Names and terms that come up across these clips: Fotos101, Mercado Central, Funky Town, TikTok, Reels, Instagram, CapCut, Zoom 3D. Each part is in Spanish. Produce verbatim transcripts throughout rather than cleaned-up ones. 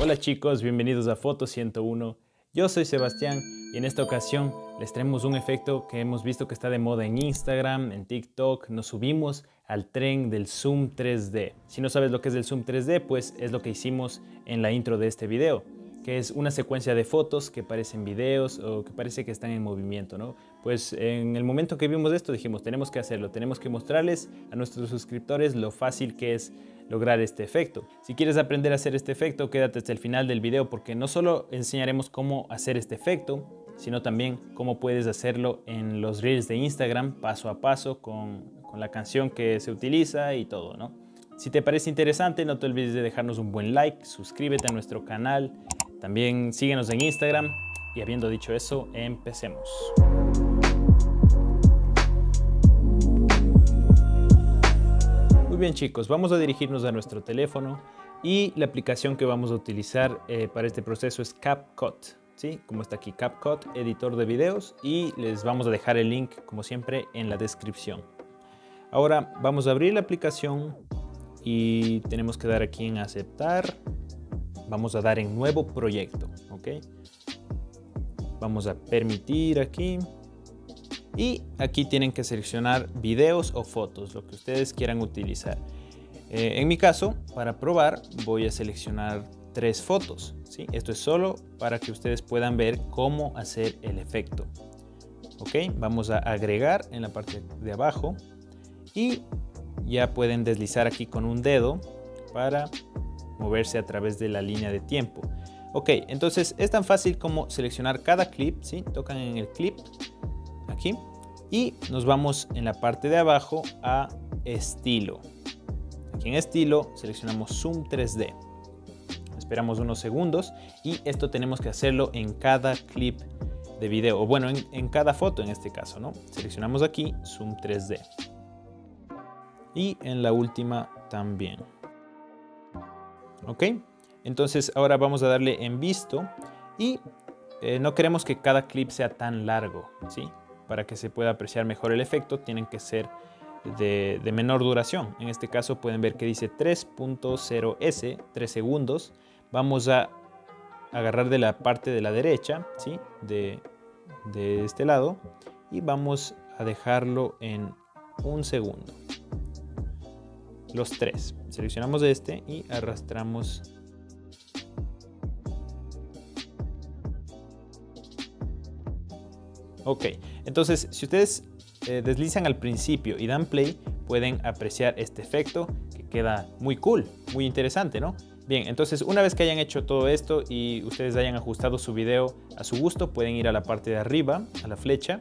Hola chicos, bienvenidos a Foto ciento uno. Yo soy Sebastián y en esta ocasión les traemos un efecto que hemos visto que está de moda en Instagram, en TikTok. Nos subimos al tren del Zoom tres D. Si no sabes lo que es el Zoom tres D, pues es lo que hicimos en la intro de este video, que es una secuencia de fotos que parecen videos o que parece que están en movimiento, ¿no? Pues en el momento que vimos esto dijimos, tenemos que hacerlo, tenemos que mostrarles a nuestros suscriptores lo fácil que es lograr este efecto. Si quieres aprender a hacer este efecto, quédate hasta el final del video, porque no solo enseñaremos cómo hacer este efecto, sino también cómo puedes hacerlo en los Reels de Instagram, paso a paso, con, con la canción que se utiliza y todo, ¿no? Si te parece interesante, no te olvides de dejarnos un buen like, suscríbete a nuestro canal. También síguenos en Instagram y, habiendo dicho eso, empecemos. Muy bien chicos, vamos a dirigirnos a nuestro teléfono y la aplicación que vamos a utilizar eh, para este proceso es CapCut, ¿sí? Como está aquí, CapCut, editor de videos, y les vamos a dejar el link, como siempre, en la descripción. Ahora vamos a abrir la aplicación y tenemos que dar aquí en aceptar. Vamos a dar en nuevo proyecto, ¿ok? Vamos a permitir aquí. Y aquí tienen que seleccionar videos o fotos, lo que ustedes quieran utilizar. Eh, en mi caso, para probar, voy a seleccionar tres fotos, ¿sí? Esto es solo para que ustedes puedan ver cómo hacer el efecto, ¿ok? Vamos a agregar en la parte de abajo. Y ya pueden deslizar aquí con un dedo para moverse a través de la línea de tiempo. Ok, entonces es tan fácil como seleccionar cada clip, ¿sí? Tocan en el clip aquí y nos vamos en la parte de abajo a estilo. Aquí en estilo seleccionamos Zoom tres D. Esperamos unos segundos y esto tenemos que hacerlo en cada clip de video, o bueno, en, en cada foto en este caso, ¿no? Seleccionamos aquí Zoom tres D. Y en la última también. Ok, entonces ahora vamos a darle en visto y eh, no queremos que cada clip sea tan largo, ¿sí? Para que se pueda apreciar mejor el efecto tienen que ser de, de menor duración. En este caso pueden ver que dice tres punto cero S, tres segundos. Vamos a agarrar de la parte de la derecha, ¿sí? De, de este lado, y vamos a dejarlo en un segundo. Los tres. Seleccionamos este y arrastramos. Ok, entonces si ustedes eh, deslizan al principio y dan play, pueden apreciar este efecto que queda muy cool, muy interesante, ¿no? Bien, entonces una vez que hayan hecho todo esto y ustedes hayan ajustado su video a su gusto, pueden ir a la parte de arriba, a la flecha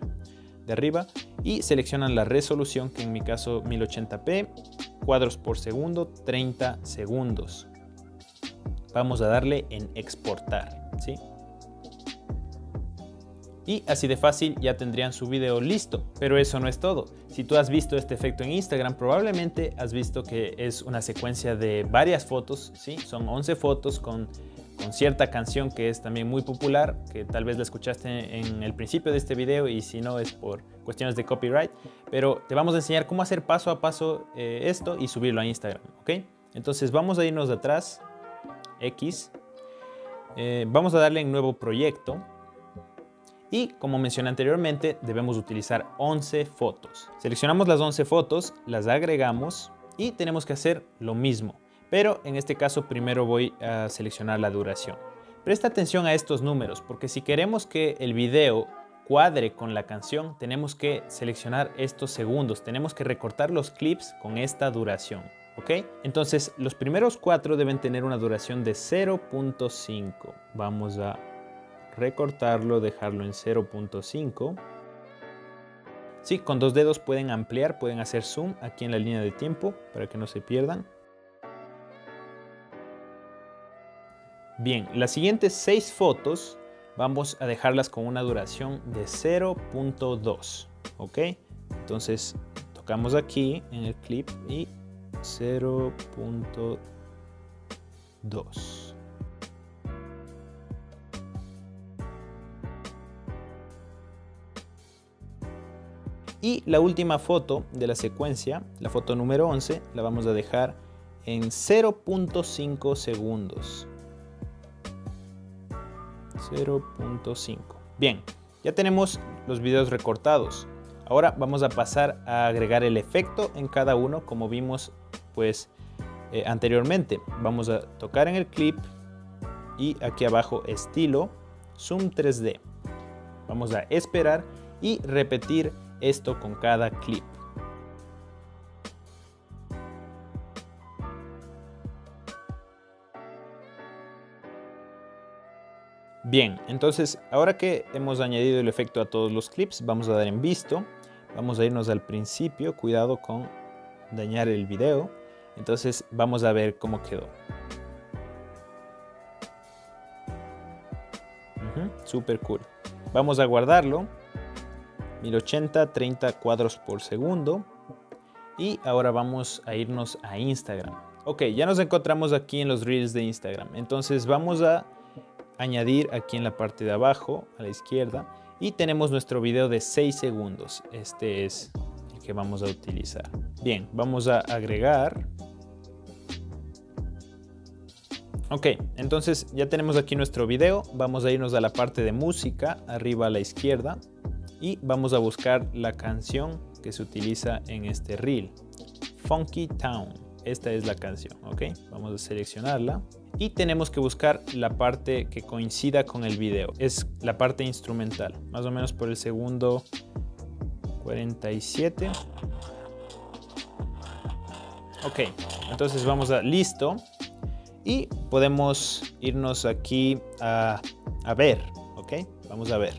de arriba, y seleccionan la resolución, que en mi caso mil ochenta p, cuadros por segundo, treinta segundos. Vamos a darle en exportar, ¿sí? Y así de fácil ya tendrían su video listo. Pero eso no es todo. Si tú has visto este efecto en Instagram, probablemente has visto que es una secuencia de varias fotos, ¿sí? Son once fotos con, con cierta canción que es también muy popular, que tal vez la escuchaste en el principio de este video y si no es por cuestiones de copyright. Pero te vamos a enseñar cómo hacer paso a paso eh, esto y subirlo a Instagram, ¿ok? Entonces vamos a irnos de atrás, X. Eh, vamos a darle en nuevo proyecto. Y como mencioné anteriormente, debemos utilizar once fotos. Seleccionamos las once fotos, las agregamos y tenemos que hacer lo mismo. Pero en este caso primero voy a seleccionar la duración. Presta atención a estos números, porque si queremos que el video cuadre con la canción, tenemos que seleccionar estos segundos. Tenemos que recortar los clips con esta duración, ¿ok? Entonces los primeros cuatro deben tener una duración de cero punto cinco. Vamos a recortarlo, dejarlo en cero punto cinco. Sí, con dos dedos pueden ampliar, pueden hacer zoom aquí en la línea de tiempo para que no se pierdan. Bien, las siguientes seis fotos vamos a dejarlas con una duración de cero punto dos, ¿ok? Entonces tocamos aquí en el clip y cero punto dos. Y la última foto de la secuencia, la foto número once, la vamos a dejar en cero punto cinco segundos. cero punto cinco. Bien, ya tenemos los videos recortados. Ahora vamos a pasar a agregar el efecto en cada uno, como vimos pues eh, anteriormente. Vamos a tocar en el clip y aquí abajo estilo Zoom tres D. Vamos a esperar y repetir esto con cada clip. Bien, entonces ahora que hemos añadido el efecto a todos los clips, vamos a dar en visto, vamos a irnos al principio, cuidado con dañar el video, entonces vamos a ver cómo quedó. Uh-huh, super cool. Vamos a guardarlo, mil ochenta, treinta cuadros por segundo, y ahora vamos a irnos a Instagram. Ok, ya nos encontramos aquí en los Reels de Instagram, entonces vamos a añadir aquí en la parte de abajo a la izquierda y tenemos nuestro video de seis segundos. Este es el que vamos a utilizar. Bien, vamos a agregar. Ok, entonces ya tenemos aquí nuestro video. Vamos a irnos a la parte de música arriba a la izquierda y vamos a buscar la canción que se utiliza en este reel, Funky Town. Esta es la canción, ok, vamos a seleccionarla. Y tenemos que buscar la parte que coincida con el video. Es la parte instrumental, más o menos por el segundo cuarenta y siete. Ok, entonces vamos a listo. Y podemos irnos aquí a, a ver, ok, vamos a ver.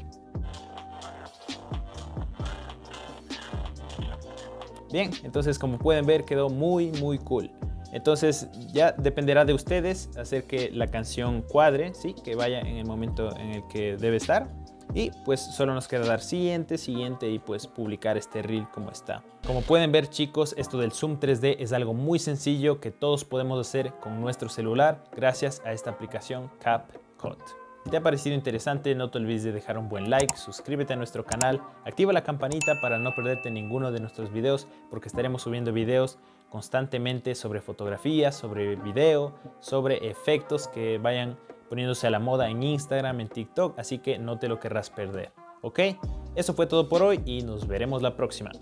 Bien, entonces como pueden ver quedó muy muy cool. Entonces ya dependerá de ustedes hacer que la canción cuadre, ¿sí? Que vaya en el momento en el que debe estar. Y pues solo nos queda dar siguiente, siguiente y pues publicar este reel como está. Como pueden ver chicos, esto del Zoom tres D es algo muy sencillo que todos podemos hacer con nuestro celular gracias a esta aplicación CapCut. Si te ha parecido interesante, no te olvides de dejar un buen like, suscríbete a nuestro canal, activa la campanita para no perderte ninguno de nuestros videos porque estaremos subiendo videos constantemente sobre fotografía, sobre video, sobre efectos que vayan poniéndose a la moda en Instagram, en TikTok, así que no te lo querrás perder, ¿ok? Eso fue todo por hoy y nos veremos la próxima.